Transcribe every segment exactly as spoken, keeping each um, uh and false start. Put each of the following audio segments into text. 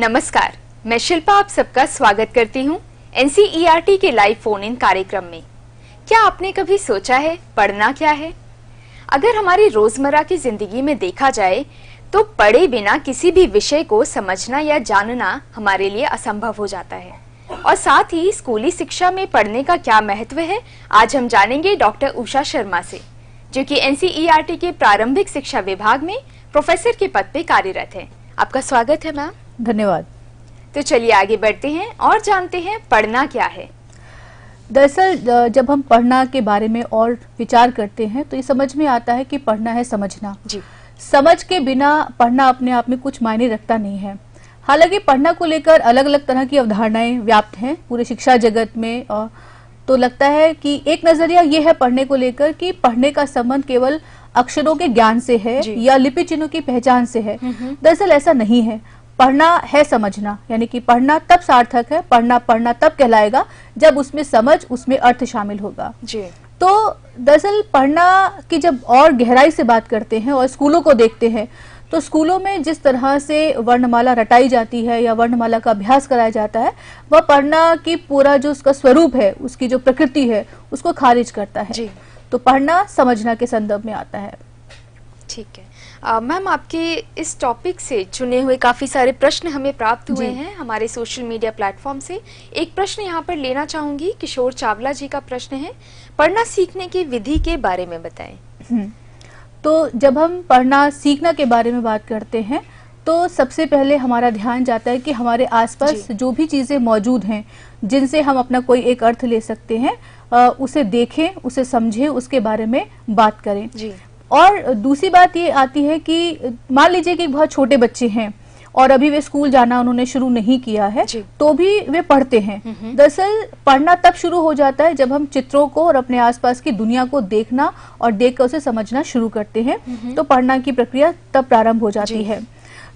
नमस्कार, मैं शिल्पा आप सबका स्वागत करती हूँ एनसीईआरटी के लाइव फोन इन कार्यक्रम में। क्या आपने कभी सोचा है पढ़ना क्या है? अगर हमारी रोजमर्रा की जिंदगी में देखा जाए तो पढ़े बिना किसी भी विषय को समझना या जानना हमारे लिए असंभव हो जाता है। और साथ ही स्कूली शिक्षा में पढ़ने का क्या महत्व है, आज हम जानेंगे डॉक्टर उषा शर्मा से, जो कि एनसीईआरटी के प्रारंभिक शिक्षा विभाग में प्रोफेसर के पद पे कार्यरत हैं। आपका स्वागत है मैम। धन्यवाद। तो चलिए आगे बढ़ते हैं और जानते हैं पढ़ना क्या है। दरअसल जब हम पढ़ना के बारे में और विचार करते हैं तो ये समझ में आता है कि पढ़ना है समझना। जी। समझ के बिना पढ़ना अपने आप में कुछ मायने रखता नहीं है। हालांकि पढ़ना को लेकर अलग अलग तरह की अवधारणाएं व्याप्त हैं पूरे शिक्षा जगत में, और तो लगता है कि एक नजरिया ये है पढ़ने को लेकर कि पढ़ने का संबंध केवल अक्षरों के ज्ञान से है या लिपि चिन्हों की पहचान से है। दरअसल ऐसा नहीं है। पढ़ना है समझना, यानी कि पढ़ना तब सार्थक है, पढ़ना पढ़ना तब कहलाएगा जब उसमें समझ, उसमें अर्थ शामिल होगा। जी। तो दरअसल पढ़ना की जब और गहराई से बात करते हैं और स्कूलों को देखते हैं तो स्कूलों में जिस तरह से वर्णमाला रटाई जाती है या वर्णमाला का अभ्यास कराया जाता है वह पढ़ना की पूरा जो उसका स्वरूप है, उसकी जो प्रकृति है, उसको खारिज करता है। जी। तो पढ़ना समझना के संदर्भ में आता है। ठीक है मैम, आपके इस टॉपिक से चुने हुए काफी सारे प्रश्न हमें प्राप्त हुए हैं हमारे सोशल मीडिया प्लेटफॉर्म से। एक प्रश्न यहाँ पर लेना चाहूंगी, किशोर चावला जी का प्रश्न है, पढ़ना सीखने की विधि के बारे में बताएं। तो जब हम पढ़ना सीखना के बारे में बात करते हैं तो सबसे पहले हमारा ध्यान जाता है कि हमारे आसपास जो भी चीजें मौजूद हैं जिनसे हम अपना कोई एक अर्थ ले सकते हैं उसे देखें, उसे समझें, उसके बारे में बात करें। और दूसरी बात ये आती है कि मान लीजिए कि बहुत छोटे बच्चे हैं और अभी वे स्कूल जाना उन्होंने शुरू नहीं किया है तो भी वे पढ़ते हैं। दरअसल पढ़ना तब शुरू हो जाता है जब हम चित्रों को और अपने आसपास की दुनिया को देखना और देखकर उसे समझना शुरू करते हैं, तो पढ़ना की प्रक्रिया तब प्रारंभ हो जाती है।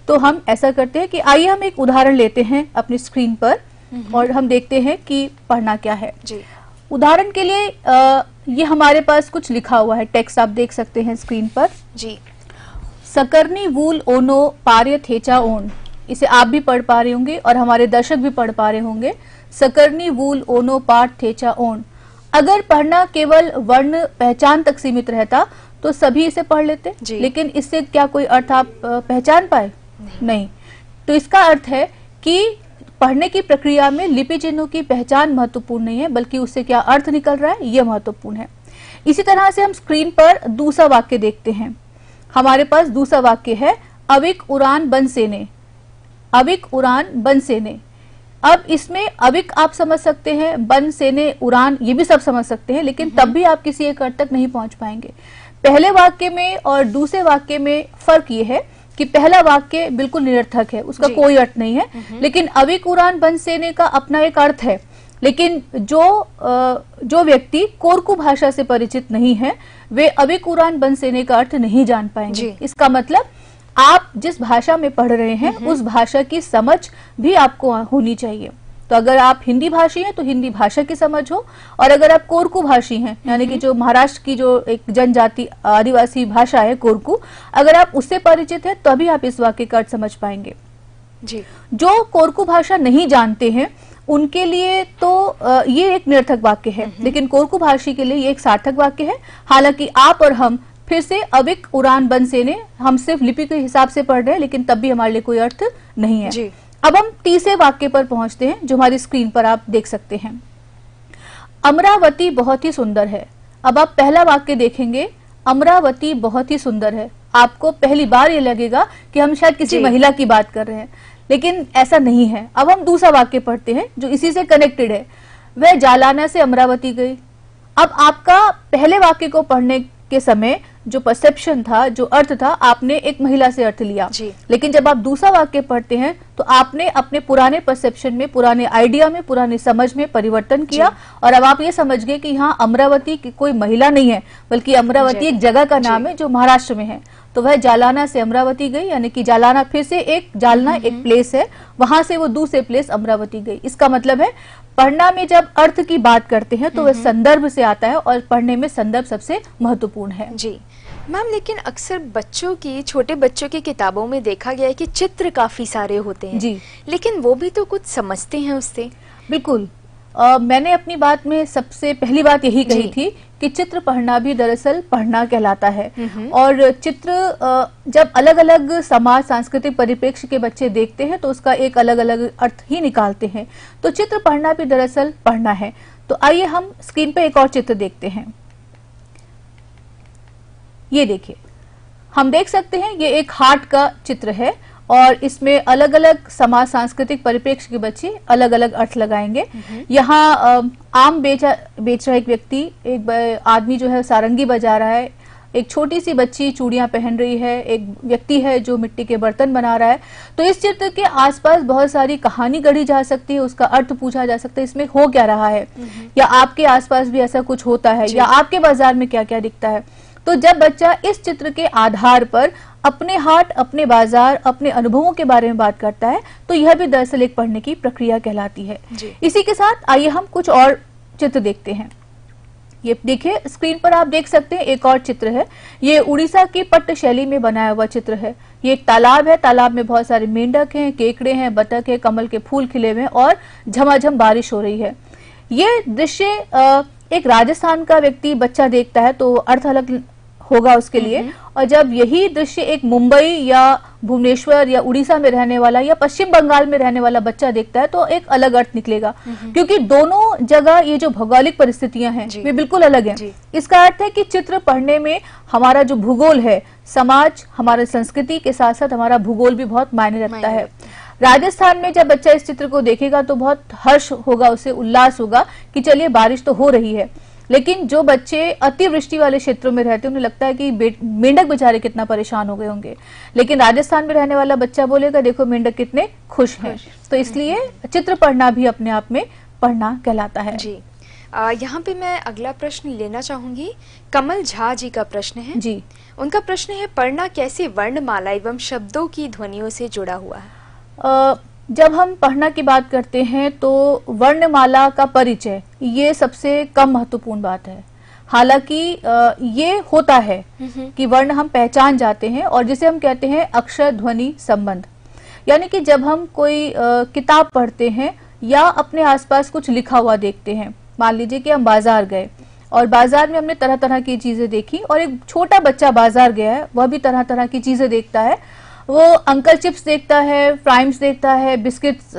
तो हम ऐसा करते हैं कि आइए हम एक उदाहरण लेते हैं अपनी स्क्रीन पर और हम देखते हैं कि पढ़ना क्या है। उदाहरण के लिए आ, ये हमारे पास कुछ लिखा हुआ है, टेक्स्ट आप देख सकते हैं स्क्रीन पर। जी। सकरनी वूल ओनो पार्य थेचा ओन, इसे आप भी पढ़ पा रहे होंगे और हमारे दर्शक भी पढ़ पा रहे होंगे। सकरनी वूल ओनो पार्ट थेचा ओन। अगर पढ़ना केवल वर्ण पहचान तक सीमित रहता तो सभी इसे पढ़ लेते, लेकिन इससे क्या कोई अर्थ आप पहचान पाए? नहीं, नहीं। तो इसका अर्थ है कि पढ़ने की प्रक्रिया में लिपि चिन्हों की पहचान महत्वपूर्ण नहीं है, बल्कि उससे क्या अर्थ निकल रहा है यह महत्वपूर्ण है। इसी तरह से हम स्क्रीन पर दूसरा वाक्य देखते हैं। हमारे पास दूसरा वाक्य है, अविक उरान बनसेने। अविक उरान बनसेने। अब इसमें अविक आप समझ सकते हैं, बनसेने, उरान ये भी सब समझ सकते हैं, लेकिन तब भी आप किसी एक अर्थ तक नहीं पहुंच पाएंगे। पहले वाक्य में और दूसरे वाक्य में फर्क ये है कि पहला वाक्य बिल्कुल निरर्थक है, उसका कोई अर्थ नहीं है, लेकिन अविक उरान बनसेने का अपना एक अर्थ है। लेकिन जो जो व्यक्ति कोरकू भाषा से परिचित नहीं है वे अविक उरान बनसेने का अर्थ नहीं जान पाएंगे। इसका मतलब आप जिस भाषा में पढ़ रहे हैं उस भाषा की समझ भी आपको होनी चाहिए। तो अगर आप हिंदी भाषी हैं तो हिंदी भाषा की समझ हो, और अगर आप कोरकू भाषी हैं यानी कि जो महाराष्ट्र की जो एक जनजाति आदिवासी भाषा है कोरकू, अगर आप उससे परिचित हैं तभी आप इस वाक्य का अर्थ समझ पाएंगे। जी। जो कोरकू भाषा नहीं जानते हैं उनके लिए तो ये एक निरर्थक वाक्य है, लेकिन कोरकू भाषी के लिए ये एक सार्थक वाक्य है। हालांकि आप और हम फिर से अविक उरान बनसेने, हम सिर्फ लिपि के हिसाब से पढ़ रहे हैं, लेकिन तब भी हमारे लिए कोई अर्थ नहीं है। अब हम तीसरे वाक्य पर पहुंचते हैं जो हमारी स्क्रीन पर आप देख सकते हैं। अमरावती बहुत ही सुंदर है। अब आप पहला वाक्य देखेंगे, अमरावती बहुत ही सुंदर है। आपको पहली बार ये लगेगा कि हम शायद किसी महिला की बात कर रहे हैं, लेकिन ऐसा नहीं है। अब हम दूसरा वाक्य पढ़ते हैं जो इसी से कनेक्टेड है, वह जालना से अमरावती गई। अब आपका पहले वाक्य को पढ़ने के समय जो परसेप्शन था, जो अर्थ था, आपने एक महिला से अर्थ लिया, लेकिन जब आप दूसरा वाक्य पढ़ते हैं तो आपने अपने पुराने परसेप्शन में, पुराने आइडिया में, पुराने समझ में परिवर्तन किया और अब आप ये समझ गए कि यहाँ अमरावती की कोई महिला नहीं है, बल्कि अमरावती एक जगह का नाम है जो महाराष्ट्र में है। तो वह जालना से अमरावती गई, यानी कि जालना फिर से एक, जालना एक प्लेस है, वहां से वो दूसरे प्लेस अमरावती गई। इसका मतलब है पढ़ना में जब अर्थ की बात करते हैं तो वह संदर्भ से आता है और पढ़ने में संदर्भ सबसे महत्वपूर्ण है। जी। मैम लेकिन अक्सर बच्चों की छोटे बच्चों की किताबों में देखा गया है कि चित्र काफी सारे होते हैं जी, लेकिन वो भी तो कुछ समझते हैं उससे। बिल्कुल, Uh, मैंने अपनी बात में सबसे पहली बात यही कही थी कि चित्र पढ़ना भी दरअसल पढ़ना कहलाता है। और चित्र जब अलग अलग समाज सांस्कृतिक परिप्रेक्ष्य के बच्चे देखते हैं तो उसका एक अलग अलग अर्थ ही निकालते हैं, तो चित्र पढ़ना भी दरअसल पढ़ना है। तो आइए हम स्क्रीन पे एक और चित्र देखते हैं। ये देखिए, हम देख सकते हैं ये एक हार्ट का चित्र है और इसमें अलग अलग समाज सांस्कृतिक परिप्रेक्ष्य के बच्चे अलग अलग अर्थ लगाएंगे। यहाँ आम बेचा बेच रहा एक व्यक्ति, एक आदमी जो है सारंगी बजा रहा है, एक छोटी सी बच्ची चूड़ियां पहन रही है, एक व्यक्ति है जो मिट्टी के बर्तन बना रहा है। तो इस चित्र के आसपास बहुत सारी कहानी गढ़ी जा सकती है, उसका अर्थ पूछा जा सकता है इसमें हो क्या रहा है, या आपके आसपास भी ऐसा कुछ होता है, या आपके बाजार में क्या क्या दिखता है। तो जब बच्चा इस चित्र के आधार पर अपने हाट, अपने बाजार, अपने अनुभवों के बारे में बात करता है तो यह भी दरअसल एक पढ़ने की प्रक्रिया कहलाती है। इसी के साथ आइए हम कुछ और चित्र देखते हैं। ये देखिए, स्क्रीन पर आप देख सकते हैं एक और चित्र है। ये उड़ीसा की पट्ट शैली में बनाया हुआ चित्र है। ये एक तालाब है, तालाब में बहुत सारे मेंढक हैं, केकड़े हैं, बतख है, कमल के फूल खिले हुए हैं और झमाझम बारिश हो रही है। ये दृश्य एक राजस्थान का व्यक्ति बच्चा देखता है तो अर्थ अलग होगा उसके लिए, और जब यही दृश्य एक मुंबई या भुवनेश्वर या उड़ीसा में रहने वाला या पश्चिम बंगाल में रहने वाला बच्चा देखता है तो एक अलग अर्थ निकलेगा, क्योंकि दोनों जगह ये जो भौगोलिक परिस्थितियां हैं वे बिल्कुल अलग हैं। इसका अर्थ है कि चित्र पढ़ने में हमारा जो भूगोल है, समाज, हमारे संस्कृति के साथ साथ हमारा भूगोल भी बहुत मायने रखता है। राजस्थान में जब बच्चा इस चित्र को देखेगा तो बहुत हर्ष होगा, उसे उल्लास होगा कि चलिए बारिश तो हो रही है, लेकिन जो बच्चे अतिवृष्टि वाले क्षेत्रों में रहते हैं उन्हें लगता है कि मेंढक बेचारे कितना परेशान हो गए होंगे, लेकिन राजस्थान में रहने वाला बच्चा बोलेगा देखो मेंढक कितने खुश हैं। तो इसलिए चित्र पढ़ना भी अपने आप में पढ़ना कहलाता है जी। आ, यहाँ पे मैं अगला प्रश्न लेना चाहूंगी। कमल झा जी का प्रश्न है जी। उनका प्रश्न है, पढ़ना कैसे वर्णमाला एवं शब्दों की ध्वनियों से जुड़ा हुआ है? जब हम पढ़ना की बात करते हैं तो वर्णमाला का परिचय ये सबसे कम महत्वपूर्ण बात है। हालांकि ये होता है कि वर्ण हम पहचान जाते हैं और जिसे हम कहते हैं अक्षर ध्वनि संबंध, यानी कि जब हम कोई किताब पढ़ते हैं या अपने आसपास कुछ लिखा हुआ देखते हैं, मान लीजिए कि हम बाजार गए और बाजार में हमने तरह तरह की चीजें देखी और एक छोटा बच्चा बाजार गया है, वह भी तरह तरह की चीजें देखता है। वो अंकल चिप्स देखता है, प्राइम्स देखता है, बिस्किट्स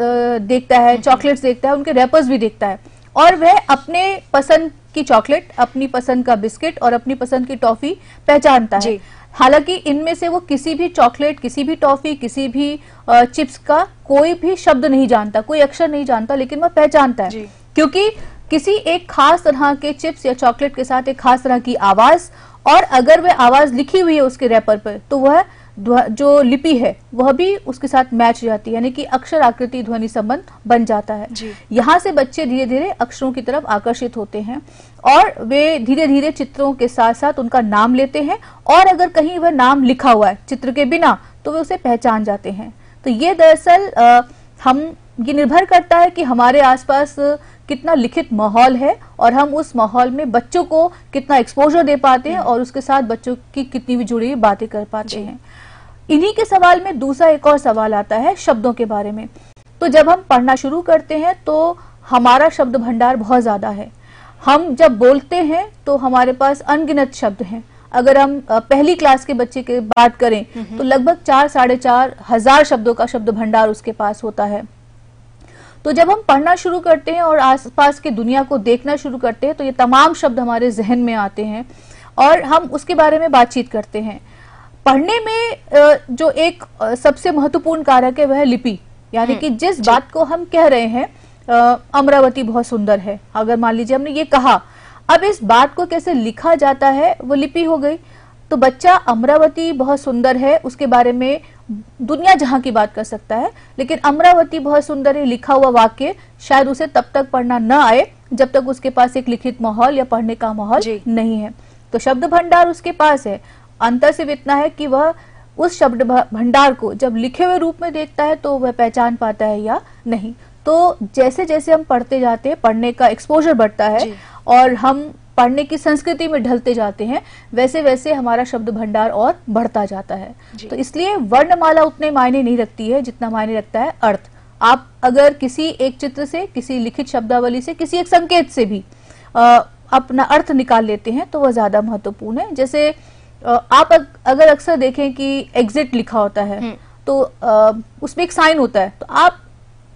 देखता है, चॉकलेट्स देखता है, उनके रैपर्स भी देखता है और वह अपने पसंद की चॉकलेट, अपनी पसंद का बिस्किट और अपनी पसंद की टॉफी पहचानता है। हालांकि इनमें से वो किसी भी चॉकलेट, किसी भी टॉफी, किसी भी चिप्स का कोई भी शब्द नहीं जानता, कोई अक्षर नहीं जानता, लेकिन वह पहचानता है, क्योंकि किसी एक खास तरह के चिप्स या चॉकलेट के साथ एक खास तरह की आवाज, और अगर वह आवाज लिखी हुई है उसके रैपर पर तो वह जो लिपि है वह भी उसके साथ मैच हो जाती है, यानी कि अक्षर आकृति ध्वनि संबंध बन जाता है। यहाँ से बच्चे धीरे धीरे अक्षरों की तरफ आकर्षित होते हैं और वे धीरे धीरे चित्रों के साथ साथ उनका नाम लेते हैं, और अगर कहीं वह नाम लिखा हुआ है चित्र के बिना तो वे उसे पहचान जाते हैं। तो ये दरअसल हम ये निर्भर करता है कि हमारे आसपास कितना लिखित माहौल है और हम उस माहौल में बच्चों को कितना एक्सपोजर दे पाते हैं और उसके साथ बच्चों की कितनी भी जुड़ी हुई बातें कर पाते हैं। इन्हीं के सवाल में दूसरा एक और सवाल आता है शब्दों के बारे में। तो जब हम पढ़ना शुरू करते हैं तो हमारा शब्द भंडार बहुत ज्यादा है। हम जब बोलते हैं तो हमारे पास अनगिनत शब्द हैं। अगर हम पहली क्लास के बच्चे की बात करें तो लगभग चार साढ़े चार हजार शब्दों का शब्द भंडार उसके पास होता है। तो जब हम पढ़ना शुरू करते हैं और आसपास की दुनिया को देखना शुरू करते हैं तो ये तमाम शब्द हमारे जहन में आते हैं और हम उसके बारे में बातचीत करते हैं। पढ़ने में जो एक सबसे महत्वपूर्ण कारक है वह लिपि, यानी कि जिस बात को हम कह रहे हैं, अमरावती बहुत सुंदर है, अगर मान लीजिए हमने ये कहा, अब इस बात को कैसे लिखा जाता है वो लिपि हो गई। तो बच्चा अमरावती बहुत सुंदर है उसके बारे में दुनिया जहां की बात कर सकता है, लेकिन अमरावती बहुत सुंदर है लिखा हुआ वाक्य शायद उसे तब तक पढ़ना न आए जब तक उसके पास एक लिखित माहौल या पढ़ने का माहौल नहीं है। तो शब्द भंडार उसके पास है, अंतर सिर्फ इतना है कि वह उस शब्द भंडार को जब लिखे हुए रूप में देखता है तो वह पहचान पाता है या नहीं। तो जैसे जैसे हम पढ़ते जाते हैं, पढ़ने का एक्सपोजर बढ़ता है और हम पढ़ने की संस्कृति में ढलते जाते हैं वैसे वैसे हमारा शब्द भंडार और बढ़ता जाता है। तो इसलिए वर्णमाला उतने मायने नहीं रखती है जितना मायने रखता है अर्थ। आप अगर किसी एक चित्र से, किसी लिखित शब्दावली से, किसी एक संकेत से भी आ, अपना अर्थ निकाल लेते हैं तो वह ज्यादा महत्वपूर्ण है। जैसे आ, आप अग, अगर अक्सर देखें कि एग्जिट लिखा होता है तो आ, उसमें एक साइन होता है, तो आप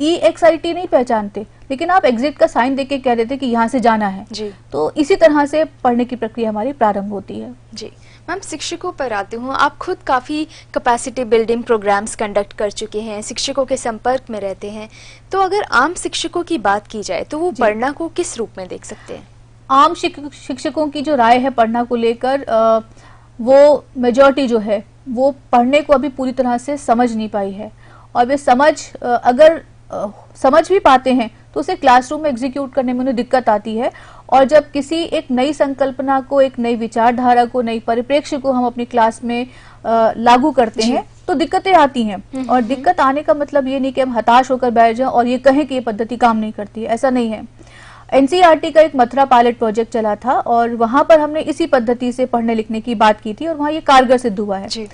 ई एक्स आई टी नहीं पहचानते लेकिन आप एग्जिट का साइन देके कह देते कि यहाँ से जाना है जी। तो इसी तरह से पढ़ने की प्रक्रिया हमारी प्रारंभ होती है जी। मैम शिक्षकों पर आते हूँ, आप खुद काफ़ी कैपेसिटी बिल्डिंग प्रोग्राम्स कंडक्ट कर चुके हैं, शिक्षकों के संपर्क में रहते हैं, तो अगर आम शिक्षकों की बात की जाए तो वो पढ़ना को किस रूप में देख सकते हैं? आम शिक्षकों की जो राय है पढ़ना को लेकर, वो मेजॉरिटी जो है वो पढ़ने को अभी पूरी तरह से समझ नहीं पाई है, और वे समझ अगर समझ भी पाते हैं तो उसे क्लासरूम में एग्जीक्यूट करने में उन्हें दिक्कत आती है। और जब किसी एक नई संकल्पना को, एक नई विचारधारा को, नई परिप्रेक्ष्य को हम अपनी क्लास में आ, लागू करते हैं तो दिक्कतें आती हैं। और दिक्कत आने का मतलब ये नहीं कि हम हताश होकर बैठ जाएं और ये कहें कि ये पद्धति काम नहीं करती है, ऐसा नहीं है। एनसीईआरटी का एक मथुरा पायलट प्रोजेक्ट चला था और वहां पर हमने इसी पद्धति से पढ़ने लिखने की बात की थी और वहाँ ये कारगर सिद्ध हुआ है।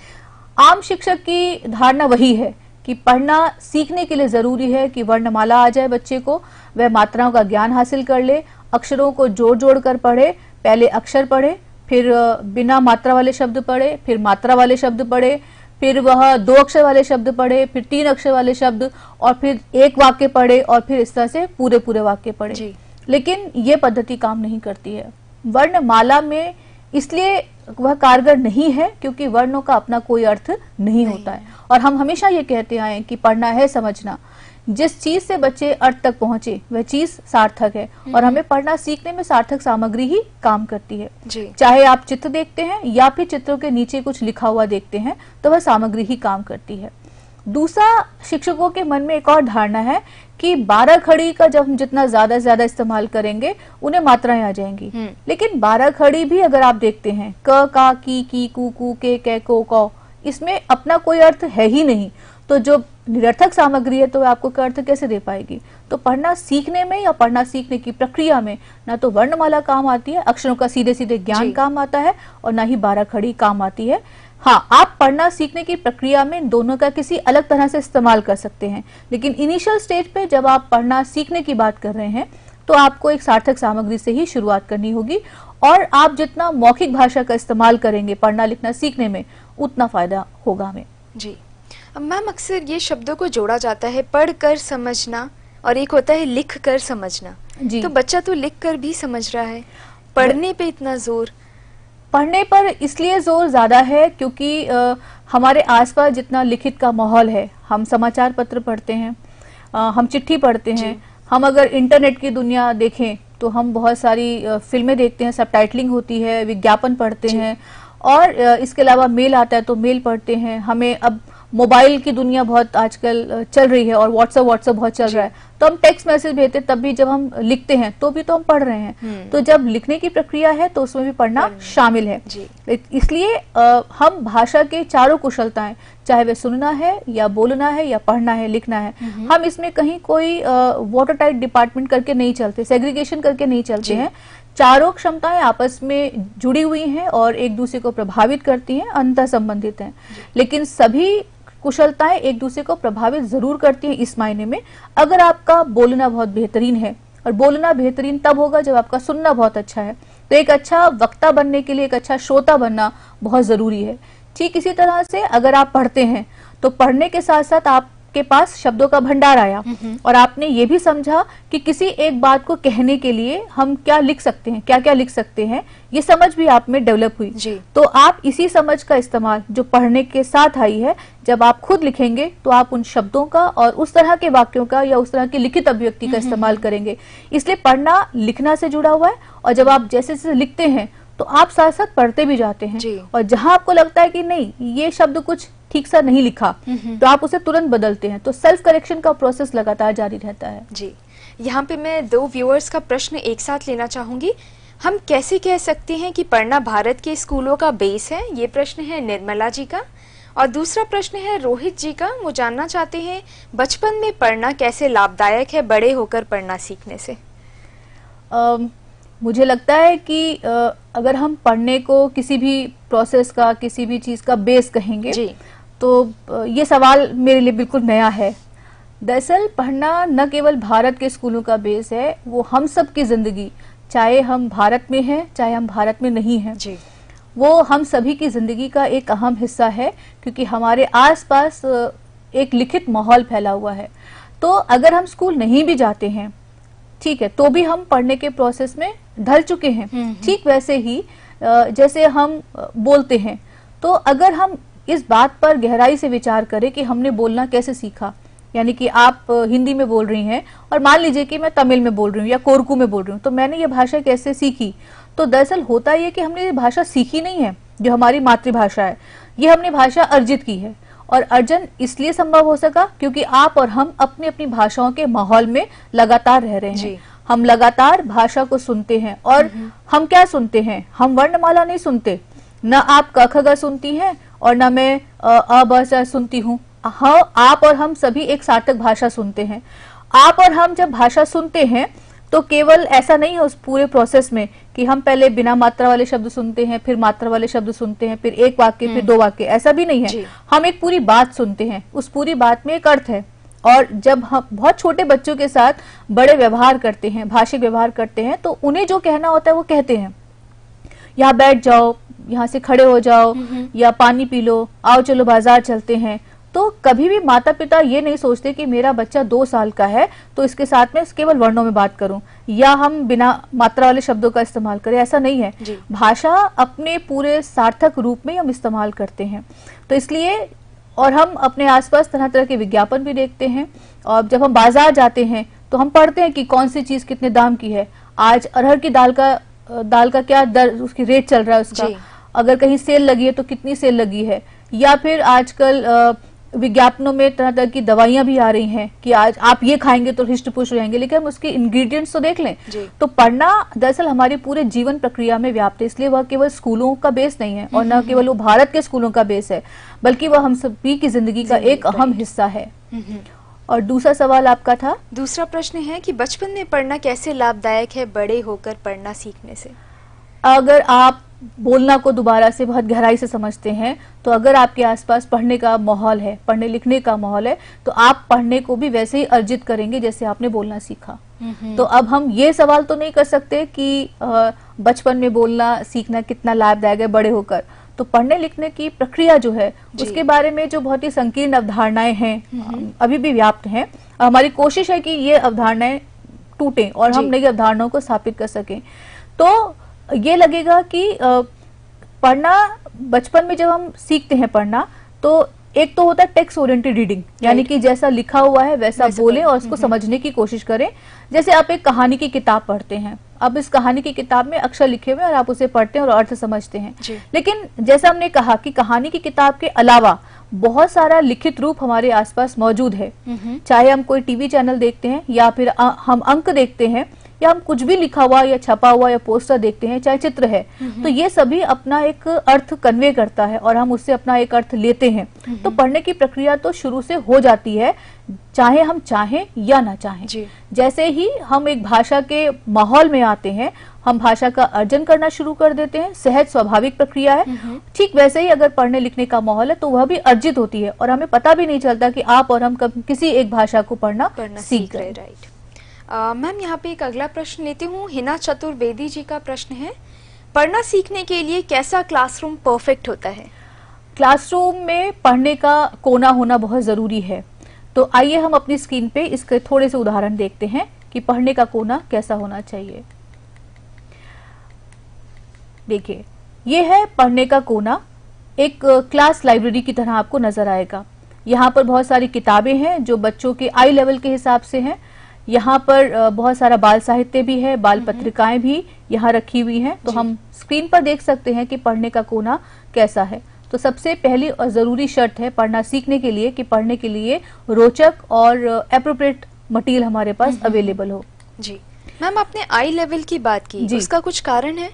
आम शिक्षक की धारणा वही है कि पढ़ना सीखने के लिए जरूरी है कि वर्णमाला आ जाए बच्चे को, वह मात्राओं का ज्ञान हासिल कर ले, अक्षरों को जोड़ जोड़ कर पढ़े, पहले अक्षर पढ़े, फिर बिना मात्रा वाले शब्द पढ़े, फिर मात्रा वाले शब्द पढ़े, फिर वह दो अक्षर वाले शब्द पढ़े, फिर तीन अक्षर वाले शब्द, और फिर एक वाक्य पढ़े, और फिर इस तरह से पूरे पूरे वाक्य पढ़े। लेकिन ये पद्धति काम नहीं करती है। वर्णमाला में इसलिए वह कारगर नहीं है क्योंकि वर्णों का अपना कोई अर्थ नहीं होता है। और हम हमेशा ये कहते आए कि पढ़ना है समझना, जिस चीज से बच्चे अर्थ तक पहुंचे वह चीज सार्थक है, और हमें पढ़ना सीखने में सार्थक सामग्री ही काम करती है। चाहे आप चित्र देखते हैं या फिर चित्रों के नीचे कुछ लिखा हुआ देखते हैं तो वह सामग्री ही काम करती है। दूसरा, शिक्षकों के मन में एक और धारणा है कि बारह खड़ी का जब हम जितना ज्यादा से ज्यादा इस्तेमाल करेंगे उन्हें मात्राएं आ जाएंगी, लेकिन बारह खड़ी भी अगर आप देखते हैं क का की की कू कू के कै को कौ, इसमें अपना कोई अर्थ है ही नहीं, तो जो निरर्थक सामग्री है तो वह आपको अर्थ कैसे दे पाएगी। तो पढ़ना सीखने में या पढ़ना सीखने की प्रक्रिया में ना तो वर्णमाला काम आती है, अक्षरों का सीधे सीधे ज्ञान काम आता है, और ना ही बारह खड़ी काम आती है। हाँ, आप पढ़ना सीखने की प्रक्रिया में दोनों का किसी अलग तरह से इस्तेमाल कर सकते हैं, लेकिन इनिशियल स्टेज पे जब आप पढ़ना सीखने की बात कर रहे हैं तो आपको एक सार्थक सामग्री से ही शुरुआत करनी होगी, और आप जितना मौखिक भाषा का इस्तेमाल करेंगे पढ़ना लिखना सीखने में उतना फायदा होगा हमें जी। अब मैम अक्सर ये शब्दों को जोड़ा जाता है, पढ़ कर समझना, और एक होता है लिख कर समझना जी। तो बच्चा तो लिख कर भी समझ रहा है, पढ़ने पे इतना जोर, पढ़ने पर इसलिए जोर ज़्यादा है क्योंकि आ, हमारे आसपास जितना लिखित का माहौल है, हम समाचार पत्र पढ़ते हैं, आ, हम चिट्ठी पढ़ते हैं, हम अगर इंटरनेट की दुनिया देखें तो हम बहुत सारी आ, फिल्में देखते हैं, सबटाइटलिंग होती है, विज्ञापन पढ़ते हैं, और आ, इसके अलावा मेल आता है तो मेल पढ़ते हैं। हमें अब मोबाइल की दुनिया बहुत आजकल चल रही है और व्हाट्सएप व्हाट्सएप बहुत चल रहा है, तो हम टेक्स्ट मैसेज भेजते हैं, तब भी जब हम लिखते हैं तो भी तो हम पढ़ रहे हैं। तो जब लिखने की प्रक्रिया है तो उसमें भी पढ़ना शामिल है। इसलिए आ, हम भाषा के चारों कुशलताएं, चाहे वे सुनना है या बोलना है या पढ़ना है लिखना है, हम इसमें कहीं कोई वाटर टाइट डिपार्टमेंट करके नहीं चलते, सेग्रीगेशन करके नहीं चलते हैं। चारों क्षमताएं आपस में जुड़ी हुई हैं और एक दूसरे को प्रभावित करती हैं, अंतर संबंधित हैं। लेकिन सभी कुशलताएं एक दूसरे को प्रभावित जरूर करती हैं इस मायने में, अगर आपका बोलना बहुत बेहतरीन है, और बोलना बेहतरीन तब होगा जब आपका सुनना बहुत अच्छा है, तो एक अच्छा वक्ता बनने के लिए एक अच्छा श्रोता बनना बहुत जरूरी है। ठीक इसी तरह से अगर आप पढ़ते हैं तो पढ़ने के साथ साथ आपके पास शब्दों का भंडार आया और आपने ये भी समझा कि किसी एक बात को कहने के लिए हम क्या लिख सकते हैं, क्या क्या लिख सकते हैं, ये समझ भी आप में डेवलप हुई जी। तो आप इसी समझ का इस्तेमाल जो पढ़ने के साथ आई है, जब आप खुद लिखेंगे तो आप उन शब्दों का और उस तरह के वाक्यों का या उस तरह की लिखित अभिव्यक्ति का इस्तेमाल करेंगे। इसलिए पढ़ना लिखना से जुड़ा हुआ है, और जब आप जैसे जैसे लिखते हैं तो आप साथ साथ पढ़ते भी जाते हैं, और जहां आपको लगता है कि नहीं ये शब्द कुछ ठीक सा नहीं लिखा तो आप उसे तुरंत बदलते हैं। तो सेल्फ करेक्शन का प्रोसेस लगातार जारी रहता है जी। यहाँ पे मैं दो व्यूअर्स का प्रश्न एक साथ लेना चाहूंगी। हम कैसे कह सकते हैं कि पढ़ना भारत के स्कूलों का बेस है, ये प्रश्न है निर्मला जी का, और दूसरा प्रश्न है रोहित जी का। वो जानना चाहते हैं बचपन में पढ़ना कैसे लाभदायक है बड़े होकर पढ़ना सीखने से। आ, मुझे लगता है कि अगर हम पढ़ने को किसी भी प्रोसेस का, किसी भी चीज का बेस कहेंगे जी। तो ये सवाल मेरे लिए बिल्कुल नया है। दरअसल पढ़ना न केवल भारत के स्कूलों का बेस है, वो हम सब की जिंदगी, चाहे हम भारत में हैं चाहे हम भारत में नहीं हैं जी, वो हम सभी की जिंदगी का एक अहम हिस्सा है, क्योंकि हमारे आसपास एक लिखित माहौल फैला हुआ है। तो अगर हम स्कूल नहीं भी जाते हैं, ठीक है, तो भी हम पढ़ने के प्रोसेस में ढल चुके हैं। ठीक वैसे ही जैसे हम बोलते हैं, तो अगर हम इस बात पर गहराई से विचार करें कि हमने बोलना कैसे सीखा, यानी कि आप हिंदी में बोल रही हैं और मान लीजिए कि मैं तमिल में बोल रही हूँ या कोरकू में बोल रही हूँ, तो मैंने ये भाषा कैसे सीखी। तो दरअसल होता यह कि हमने ये भाषा सीखी नहीं है, जो हमारी मातृभाषा है, ये हमने भाषा अर्जित की है। और अर्जन इसलिए संभव हो सका क्योंकि आप और हम अपनी अपनी भाषाओं के माहौल में लगातार रह रहे हैं। हम लगातार भाषा को सुनते हैं, और हम क्या सुनते हैं, हम वर्णमाला नहीं सुनते। न आप क ख ग सुनती हैं और न मैं अ ब स सुनती हूँ। हाँ, आप और हम सभी एक सार्थक भाषा सुनते हैं। आप और हम जब भाषा सुनते हैं तो केवल ऐसा नहीं है उस पूरे प्रोसेस में कि हम पहले बिना मात्रा वाले शब्द सुनते हैं, फिर मात्रा वाले शब्द सुनते हैं, फिर एक वाक्य, फिर दो वाक्य, ऐसा भी नहीं है। हम एक पूरी बात सुनते हैं, उस पूरी बात में एक अर्थ है। और जब हम बहुत छोटे बच्चों के साथ बड़े व्यवहार करते हैं, भाषिक व्यवहार करते हैं, तो उन्हें जो कहना होता है वो कहते हैं। यहाँ बैठ जाओ, यहाँ से खड़े हो जाओ, या पानी पी लो, आओ चलो बाजार चलते हैं। तो कभी भी माता पिता ये नहीं सोचते कि मेरा बच्चा दो साल का है तो इसके साथ में केवल वर्णों में बात करूं, या हम बिना मात्रा वाले शब्दों का इस्तेमाल करें, ऐसा नहीं है। भाषा अपने पूरे सार्थक रूप में हम इस्तेमाल करते हैं। तो इसलिए, और हम अपने आसपास तरह तरह के विज्ञापन भी देखते हैं, और जब हम बाजार जाते हैं तो हम पढ़ते हैं कि कौन सी चीज कितने दाम की है, आज अरहर की दाल का दाल का क्या दर, उसकी रेट चल रहा है, उसका अगर कहीं सेल लगी है तो कितनी सेल लगी है। या फिर आजकल विज्ञापनों में तरह तरह की दवाइयां भी आ रही हैं कि आज आप ये खाएंगे तो हृष्टपुष्ट हो जाएंगे, लेकिन हम उसके इंग्रेडिएंट्स तो देख लें। तो पढ़ना दरअसल हमारे पूरे जीवन प्रक्रिया में व्याप्त है, इसलिए वह केवल स्कूलों का बेस नहीं है, और न केवल वो भारत के स्कूलों का बेस है, बल्कि वह हम सभी की जिंदगी का एक अहम हिस्सा है। और दूसरा सवाल आपका था, दूसरा प्रश्न है कि बचपन में पढ़ना कैसे लाभदायक है बड़े होकर पढ़ना सीखने से? अगर आप बोलना को दोबारा से बहुत गहराई से समझते हैं, तो अगर आपके आसपास पढ़ने का माहौल है, पढ़ने लिखने का माहौल है, तो आप पढ़ने को भी वैसे ही अर्जित करेंगे जैसे आपने बोलना सीखा। तो अब हम ये सवाल तो नहीं कर सकते कि बचपन में बोलना सीखना कितना लाभदायक है बड़े होकर। तो पढ़ने लिखने की प्रक्रिया जो है उसके बारे में जो बहुत ही संकीर्ण अवधारणाएं हैं अभी भी व्याप्त हैं, हमारी कोशिश है कि ये अवधारणाएं टूटें और हम नई अवधारणाओं को स्थापित कर सकें। तो ये लगेगा कि पढ़ना, बचपन में जब हम सीखते हैं पढ़ना, तो एक तो होता है टेक्स्ट ओरिएंटेड रीडिंग, यानी कि जैसा लिखा हुआ है वैसा बोलें और उसको समझने की कोशिश करें। जैसे आप एक कहानी की किताब पढ़ते हैं, अब इस कहानी की किताब में अक्षर लिखे हुए हैं और आप उसे पढ़ते हैं और अर्थ समझते हैं। लेकिन जैसा हमने कहा कि कहानी की किताब के अलावा बहुत सारा लिखित रूप हमारे आसपास मौजूद है, चाहे हम कोई टीवी चैनल देखते हैं, या फिर हम अंक देखते हैं, या हम कुछ भी लिखा हुआ या छपा हुआ या पोस्टर देखते हैं, चाहे चित्र है, तो ये सभी अपना एक अर्थ कन्वे करता है और हम उससे अपना एक अर्थ लेते हैं। तो पढ़ने की प्रक्रिया तो शुरू से हो जाती है, चाहे हम चाहें या ना चाहें। जैसे ही हम एक भाषा के माहौल में आते हैं, हम भाषा का अर्जन करना शुरू कर देते हैं, सहज स्वाभाविक प्रक्रिया है। ठीक वैसे ही अगर पढ़ने लिखने का माहौल है तो वह भी अर्जित होती है, और हमें पता भी नहीं चलता कि आप और हम कब किसी एक भाषा को पढ़ना सीख रहे। राइट मैम, यहाँ पे एक अगला प्रश्न लेती हूँ। हीना चतुर्वेदी जी का प्रश्न है, पढ़ना सीखने के लिए कैसा क्लासरूम परफेक्ट होता है? क्लासरूम में पढ़ने का कोना होना बहुत ज़रूरी है। तो आइए हम अपनी स्क्रीन पे इसके थोड़े से उदाहरण देखते हैं कि पढ़ने का कोना कैसा होना चाहिए। देखिए, ये है पढ़ने का कोना, एक क्लास लाइब्रेरी की तरह आपको नजर आएगा। यहाँ पर बहुत सारी किताबें हैं जो बच्चों के आई लेवल के हिसाब से हैं। यहाँ पर बहुत सारा बाल साहित्य भी है, बाल पत्रिकाएं भी यहाँ रखी हुई हैं। तो हम स्क्रीन पर देख सकते हैं कि पढ़ने का कोना कैसा है। तो सबसे पहली और ज़रूरी शर्त है पढ़ना सीखने के लिए कि पढ़ने के लिए रोचक और एप्रोप्रिएट मटेरियल हमारे पास अवेलेबल हो। जी मैम, आपने आई लेवल की बात की, इसका कुछ कारण है?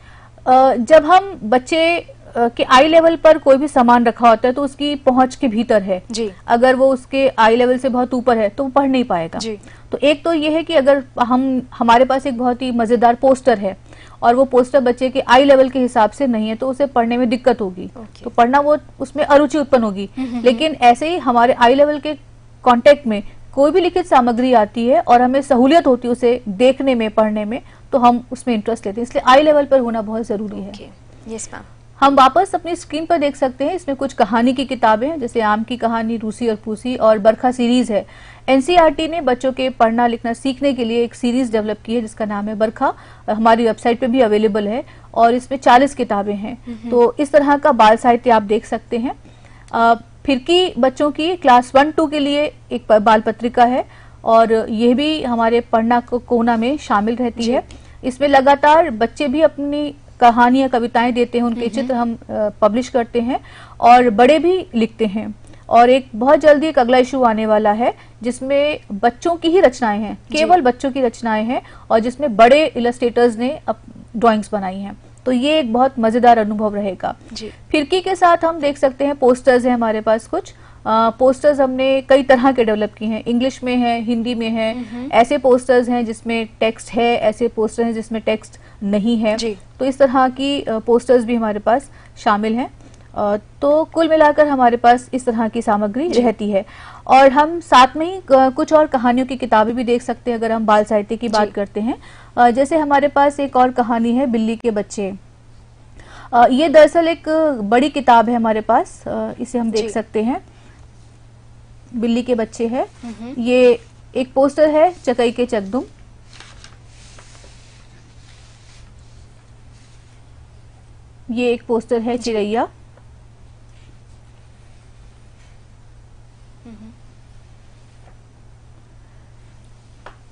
जब हम बच्चे कि आई लेवल पर कोई भी सामान रखा होता है तो उसकी पहुंच के भीतर है जी। अगर वो उसके आई लेवल से बहुत ऊपर है तो वो पढ़ नहीं पाएगा जी। तो एक तो ये है कि अगर हम हमारे पास एक बहुत ही मजेदार पोस्टर है और वो पोस्टर बच्चे के आई लेवल के हिसाब से नहीं है तो उसे पढ़ने में दिक्कत होगी, okay. तो पढ़ना वो उसमें अरुचि उत्पन्न होगी। लेकिन ऐसे ही हमारे आई लेवल के कॉन्टेक्ट में कोई भी लिखित सामग्री आती है और हमें सहूलियत होती है उसे देखने में, पढ़ने में, तो हम उसमें इंटरेस्ट लेते हैं। इसलिए आई लेवल पर होना बहुत जरूरी okay. है। यस मैम, हम वापस अपनी स्क्रीन पर देख सकते हैं। इसमें कुछ कहानी की किताबें हैं, जैसे आम की कहानी, रूसी और पूसी और बर्खा सीरीज है। एनसीईआरटी ने बच्चों के पढ़ना लिखना सीखने के लिए एक सीरीज डेवलप की है जिसका नाम है बर्खा, हमारी वेबसाइट पे भी अवेलेबल है और इसमें चालीस किताबें हैं। तो इस तरह का बाल साहित्य आप देख सकते हैं। फिरकी बच्चों की क्लास वन टू के लिए एक बाल पत्रिका है और यह भी हमारे पढ़ना कोना में शामिल रहती है। इसमें लगातार बच्चे भी अपनी कहानियां, कविताएं देते हैं, उनके चित्र हम पब्लिश करते हैं और बड़े भी लिखते हैं। और एक बहुत जल्दी एक अगला इशू आने वाला है जिसमें बच्चों की ही रचनाएं हैं, केवल बच्चों की रचनाएं हैं और जिसमें बड़े इलस्ट्रेटर्स ने ड्राइंग्स बनाई हैं। तो ये एक बहुत मजेदार अनुभव रहेगा। फिरकी के साथ हम देख सकते हैं पोस्टर्स हैं हमारे पास। कुछ आ, पोस्टर्स हमने कई तरह के डेवलप किए हैं, इंग्लिश में है, हिंदी में है, ऐसे पोस्टर्स हैं जिसमें टेक्स्ट है, ऐसे पोस्टर्स हैं जिसमें टेक्स्ट नहीं है। तो इस तरह की पोस्टर्स भी हमारे पास शामिल हैं। तो कुल मिलाकर हमारे पास इस तरह की सामग्री रहती है और हम साथ में ही कुछ और कहानियों की किताबें भी देख सकते हैं। अगर हम बाल साहित्य की बात करते हैं, जैसे हमारे पास एक और कहानी है बिल्ली के बच्चे। ये दरअसल एक बड़ी किताब है हमारे पास, इसे हम देख सकते हैं। बिल्ली के बच्चे है, ये एक पोस्टर है चकई के चकदुम। ये एक पोस्टर है चिड़ैया।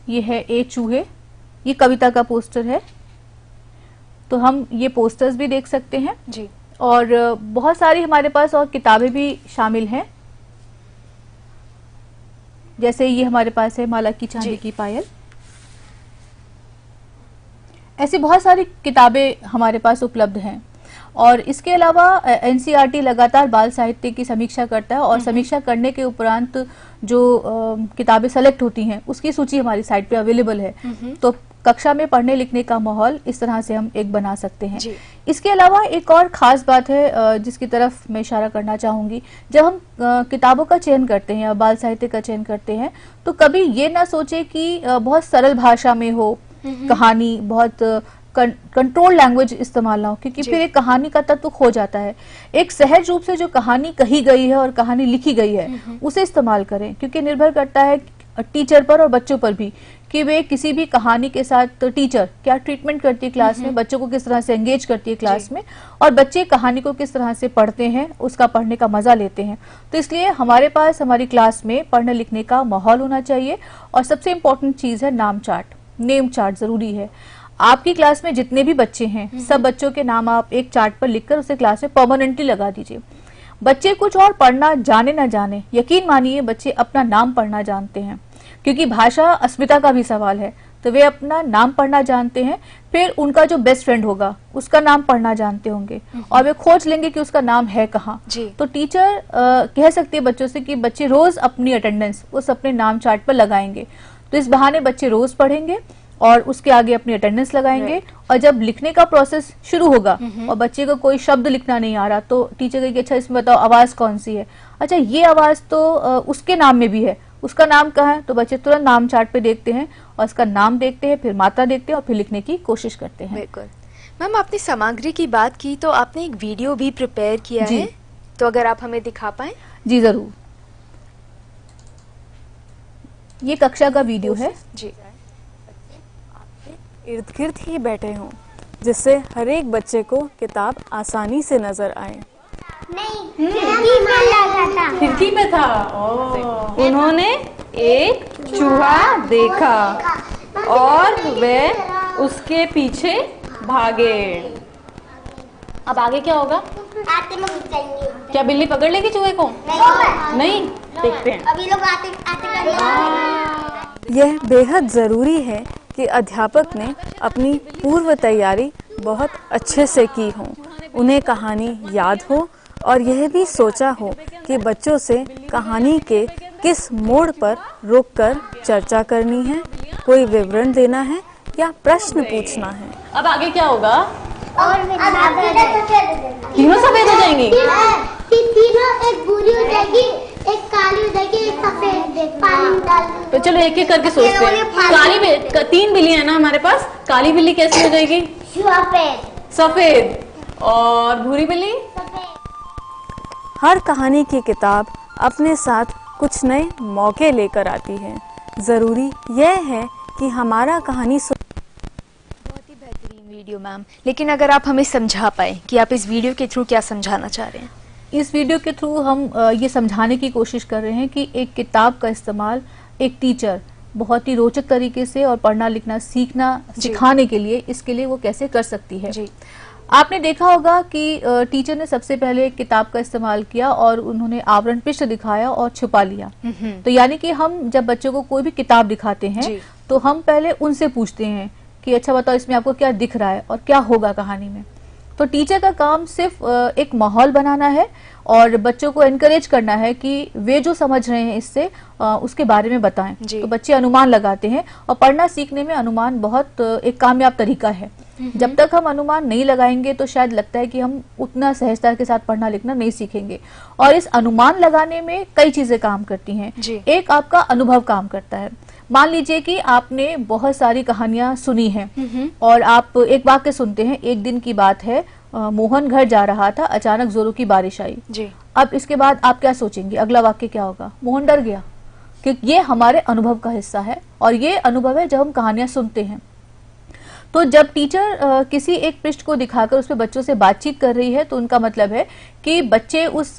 ये है ए चूहे, ये कविता का पोस्टर है। तो हम ये पोस्टर्स भी देख सकते हैं जी। और बहुत सारी हमारे पास और किताबें भी शामिल हैं, जैसे ये हमारे पास है माला की चांदी की पायल। ऐसी बहुत सारी किताबें हमारे पास उपलब्ध हैं। और इसके अलावा एनसीईआरटी लगातार बाल साहित्य की समीक्षा करता है और समीक्षा करने के उपरांत जो किताबें सेलेक्ट होती हैं उसकी सूची हमारी साइट पे अवेलेबल है। तो कक्षा में पढ़ने लिखने का माहौल इस तरह से हम एक बना सकते हैं। इसके अलावा एक और खास बात है जिसकी तरफ मैं इशारा करना चाहूंगी। जब हम किताबों का चयन करते हैं या बाल साहित्य का चयन करते हैं तो कभी ये ना सोचे कि बहुत सरल भाषा में हो कहानी, बहुत कंट्रोल लैंग्वेज इस्तेमाल ना हो, क्योंकि फिर एक कहानी का तत्व खो जाता है। एक सहज रूप से जो कहानी कही गई है और कहानी लिखी गई है उसे इस्तेमाल करें, क्योंकि निर्भर करता है टीचर पर और बच्चों पर भी कि वे किसी भी कहानी के साथ टीचर क्या ट्रीटमेंट करती है क्लास में, बच्चों को किस तरह से एंगेज करती है क्लास में और बच्चे कहानी को किस तरह से पढ़ते हैं, उसका पढ़ने का मजा लेते हैं। तो इसलिए हमारे पास हमारी क्लास में पढ़ने लिखने का माहौल होना चाहिए। और सबसे इम्पोर्टेंट चीज है नाम चार्ट, नेम चार्ट जरूरी है। आपकी क्लास में जितने भी बच्चे हैं सब बच्चों के नाम आप एक चार्ट पर लिखकर उसे क्लास में परमानेंटली लगा दीजिए। बच्चे कुछ और पढ़ना जाने ना जाने, यकीन मानिए बच्चे अपना नाम पढ़ना जानते हैं, क्योंकि भाषा अस्मिता का भी सवाल है। तो वे अपना नाम पढ़ना जानते हैं, फिर उनका जो बेस्ट फ्रेंड होगा उसका नाम पढ़ना जानते होंगे और वे खोज लेंगे कि उसका नाम है कहाँ। तो टीचर आ, कह सकती है बच्चों से कि बच्चे रोज अपनी अटेंडेंस उस अपने नाम चार्ट पर लगाएंगे। तो इस बहाने बच्चे रोज पढ़ेंगे और उसके आगे अपनी अटेंडेंस लगाएंगे और जब लिखने का प्रोसेस शुरू होगा और बच्चे को कोई शब्द लिखना नहीं आ रहा तो टीचर कहेगी अच्छा इसमें बताओ आवाज कौन सी है, अच्छा ये आवाज तो उसके नाम में भी है, उसका नाम कहाँ है। तो बच्चे तुरंत नाम चार्ट पे देखते हैं और उसका नाम देखते हैं, फिर मात्रा देखते हैं और फिर लिखने की कोशिश करते हैं। बिल्कुल मैम, आपने सामग्री की बात की तो आपने एक वीडियो भी प्रिपेयर किया है, तो अगर आप हमें दिखा पाए। जी जरूर, ये कक्षा का वीडियो है जी। इर्द गिर्द ही बैठे हों जिससे हर एक बच्चे को किताब आसानी से नजर आए। नहीं, खिड़की में था। ओ, उन्होंने एक चूहा देखा और वे उसके पीछे भागे। अब आगे क्या होगा? क्या बिल्ली पकड़ लेगी चूहे को? नहीं, देखते हैं। अभी लोग आते आते यह बेहद जरूरी है कि अध्यापक ने अपनी पूर्व तैयारी बहुत अच्छे से की हो, उन्हें कहानी याद हो और यह भी सोचा हो कि बच्चों से कहानी के किस मोड़ पर रोककर चर्चा करनी है, कोई विवरण देना है या प्रश्न पूछना है। अब आगे क्या होगा? और तीनों सफेद हो जाएंगी, तीनों एक बुरी हो जाएगी, एक काली हो जाएगी, एक सफेद। पानी डाल तो चलो एक एक करके सोचते हैं। काली तीन बिल्ली है ना हमारे पास, काली बिल्ली कैसी हो जाएगी? सफेद। सफेद और भूरी बिल्ली? हर कहानी की किताब अपने साथ कुछ नए मौके लेकर आती है। ज़रूरी यह है कि हमारा कहानी बहुत ही बेहतरीन वीडियो मैम, लेकिन अगर आप हमें समझा पाए कि आप इस वीडियो के थ्रू क्या समझाना चाह रहे हैं। इस वीडियो के थ्रू हम ये समझाने की कोशिश कर रहे हैं कि एक किताब का इस्तेमाल एक टीचर बहुत ही रोचक तरीके से और पढ़ना लिखना सीखना सिखाने के लिए, इसके लिए वो कैसे कर सकती है। जी, आपने देखा होगा कि टीचर ने सबसे पहले एक किताब का इस्तेमाल किया और उन्होंने आवरण पृष्ठ दिखाया और छुपा लिया। तो यानी कि हम जब बच्चों को कोई भी किताब दिखाते हैं तो हम पहले उनसे पूछते हैं कि अच्छा बताओ इसमें आपको क्या दिख रहा है और क्या होगा कहानी में। तो टीचर का काम सिर्फ एक माहौल बनाना है और बच्चों को एनकरेज करना है कि वे जो समझ रहे हैं इससे उसके बारे में बताएं। तो बच्चे अनुमान लगाते हैं और पढ़ना सीखने में अनुमान बहुत एक कामयाब तरीका है। जब तक हम अनुमान नहीं लगाएंगे तो शायद लगता है कि हम उतना सहजता के साथ पढ़ना लिखना नहीं सीखेंगे। और इस अनुमान लगाने में कई चीजें काम करती हैं। एक आपका अनुभव काम करता है। मान लीजिए कि आपने बहुत सारी कहानियां सुनी हैं और आप एक वाक्य सुनते हैं। एक दिन की बात है, मोहन घर जा रहा था, अचानक जोरों की बारिश आई। जी, अब इसके बाद आप क्या सोचेंगे, अगला वाक्य क्या होगा? मोहन डर गया। कि ये हमारे अनुभव का हिस्सा है और ये अनुभव है जब हम कहानियां सुनते हैं। तो जब टीचर किसी एक पृष्ठ को दिखाकर उसपे बच्चों से बातचीत कर रही है तो उनका मतलब है कि बच्चे उस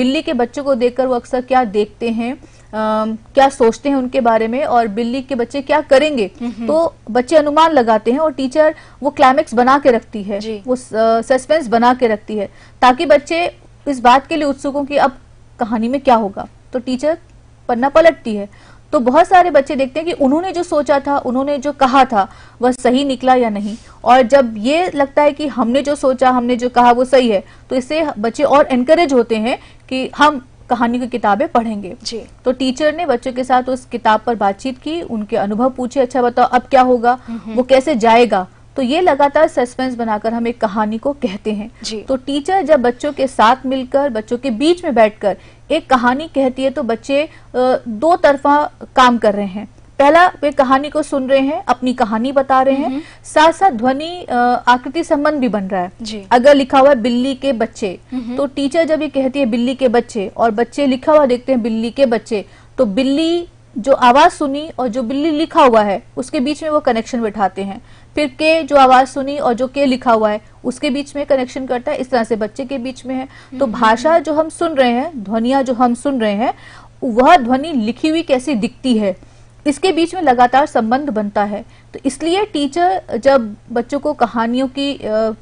बिल्ली के बच्चों को देखकर वो अक्सर क्या देखते हैं, Uh, क्या सोचते हैं उनके बारे में और बिल्ली के बच्चे क्या करेंगे। तो बच्चे अनुमान लगाते हैं और टीचर वो क्लाइमेक्स बना के रखती है, वो सस्पेंस uh, बना के रखती है ताकि बच्चे इस बात के लिए उत्सुक हों कि अब कहानी में क्या होगा। तो टीचर पन्ना पलटती है तो बहुत सारे बच्चे देखते हैं कि उन्होंने जो सोचा था, उन्होंने जो कहा था, वह सही निकला या नहीं। और जब ये लगता है कि हमने जो सोचा, हमने जो कहा वो सही है, तो इससे बच्चे और एनकरेज होते हैं कि हम कहानी की किताबें पढ़ेंगे। जी, तो टीचर ने बच्चों के साथ उस किताब पर बातचीत की, उनके अनुभव पूछे, अच्छा बताओ अब क्या होगा, वो कैसे जाएगा। तो ये लगातार सस्पेंस बनाकर हम एक कहानी को कहते हैं। तो टीचर जब बच्चों के साथ मिलकर, बच्चों के बीच में बैठकर एक कहानी कहती है तो बच्चे दो तरफा काम कर रहे हैं। पहला, वे कहानी को सुन रहे हैं, अपनी कहानी बता रहे हैं, साथ साथ ध्वनि आकृति संबंध भी बन रहा है। अगर लिखा हुआ है बिल्ली के बच्चे, तो टीचर जब ये कहती है बिल्ली के बच्चे और बच्चे लिखा हुआ देखते हैं बिल्ली के बच्चे, तो बिल्ली जो आवाज सुनी और जो बिल्ली लिखा हुआ है उसके बीच में वो कनेक्शन बिठाते हैं। फिर के जो आवाज सुनी और जो के लिखा हुआ है उसके बीच में कनेक्शन करता है। इस तरह से बच्चे के बीच में है। तो भाषा जो हम सुन रहे हैं, ध्वनिया जो हम सुन रहे हैं, वह ध्वनि लिखी हुई कैसी दिखती है, इसके बीच में लगातार संबंध बनता है। तो इसलिए टीचर जब बच्चों को कहानियों की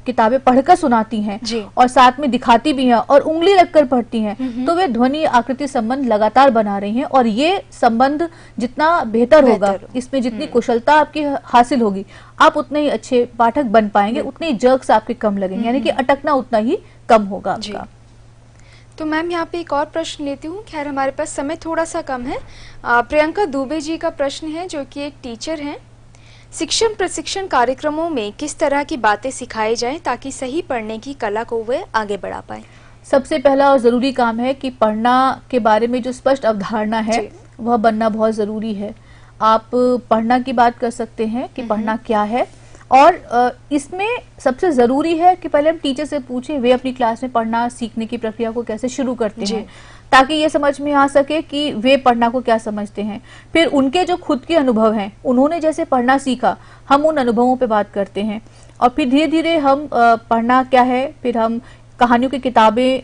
किताबें पढ़कर सुनाती हैं और साथ में दिखाती भी हैं और उंगली रखकर पढ़ती हैं तो वे ध्वनि आकृति संबंध लगातार बना रही हैं। और ये संबंध जितना बेहतर होगा, इसमें जितनी कुशलता आपकी हासिल होगी, आप उतने ही अच्छे पाठक बन पाएंगे, उतने ही जर्क्स आपके कम लगेंगे, यानी कि अटकना उतना ही कम होगा आपका। तो मैम यहाँ पे एक और प्रश्न लेती हूँ, खैर हमारे पास समय थोड़ा सा कम है। प्रियंका दुबे जी का प्रश्न है जो कि एक टीचर हैं। शिक्षण प्रशिक्षण कार्यक्रमों में किस तरह की बातें सिखाई जाएं ताकि सही पढ़ने की कला को वे आगे बढ़ा पाएं? सबसे पहला और ज़रूरी काम है कि पढ़ना के बारे में जो स्पष्ट अवधारणा है वह बनना बहुत ज़रूरी है। आप पढ़ना की बात कर सकते हैं कि पढ़ना क्या है, और इसमें सबसे ज़रूरी है कि पहले हम टीचर से पूछें वे अपनी क्लास में पढ़ना सीखने की प्रक्रिया को कैसे शुरू करते हैं, ताकि ये समझ में आ सके कि वे पढ़ना को क्या समझते हैं। फिर उनके जो खुद के अनुभव हैं, उन्होंने जैसे पढ़ना सीखा, हम उन अनुभवों पे बात करते हैं। और फिर धीरे धीरे हम पढ़ना क्या है, फिर हम कहानियों की किताबें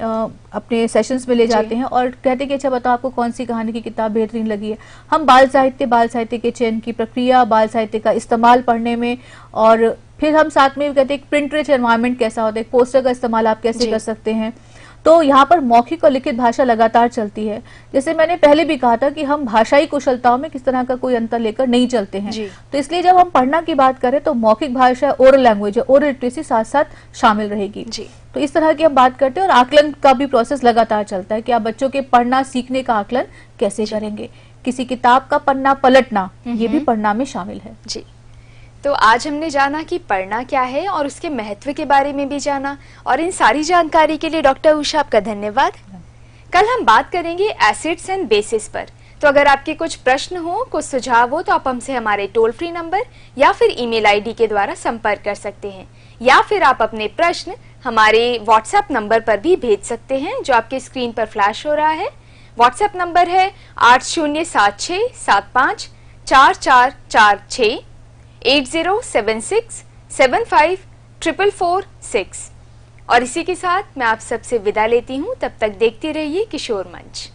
अपने सेशंस में ले जाते हैं और कहते हैं कि अच्छा बताओ आपको कौन सी कहानी की किताब बेहतरीन लगी है। हम बाल साहित्य, बाल साहित्य के चयन की प्रक्रिया, बाल साहित्य का इस्तेमाल पढ़ने में, और फिर हम साथ में कहते हैं प्रिंट रिच एनवायरमेंट कैसा होता है, पोस्टर का इस्तेमाल आप कैसे कर सकते हैं। तो यहाँ पर मौखिक और लिखित भाषा लगातार चलती है। जैसे मैंने पहले भी कहा था कि हम भाषाई कुशलताओं में किस तरह का कोई अंतर लेकर नहीं चलते हैं। तो इसलिए जब हम पढ़ना की बात करें तो मौखिक भाषा, ओरल लैंग्वेज, ओरल लिटरेसी साथ साथ शामिल रहेगी। तो इस तरह की हम बात करते हैं। और आकलन का भी प्रोसेस लगातार चलता है कि आप बच्चों के पढ़ना सीखने का आकलन कैसे करेंगे। किसी किताब का पन्ना पलटना, ये भी पढ़ना में शामिल है। जी, तो आज हमने जाना कि पढ़ना क्या है और उसके महत्व के बारे में भी जाना, और इन सारी जानकारी के लिए डॉक्टर उषा आपका धन्यवाद। कल हम बात करेंगे एसिड्स एंड बेसिस पर, तो अगर आपके कुछ प्रश्न हो, कुछ सुझाव हो, तो आप हमसे हमारे टोल फ्री नंबर या फिर ईमेल आईडी के द्वारा संपर्क कर सकते हैं, या फिर आप अपने प्रश्न हमारे व्हाट्सएप नंबर पर भी भेज सकते हैं जो आपके स्क्रीन पर फ्लैश हो रहा है। व्हाट्सएप नंबर है आठ शून्य सात छः सात पाँच चार चार चार छः, eight zero seven six seven five triple four six. और इसी के साथ मैं आप सबसे विदा लेती हूँ। तब तक देखते रहिए किशोर मंच।